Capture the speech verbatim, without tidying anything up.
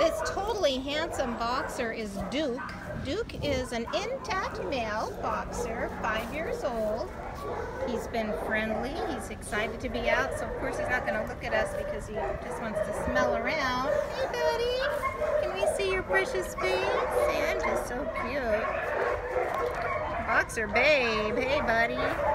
This totally handsome boxer is Duke. Duke is an intact male boxer, five years old. He's been friendly. He's excited to be out, so of course he's not going to look at us because he just wants to smell around. Hey, buddy, can we see your precious face? Santa's so cute. Boxer babe, hey, buddy.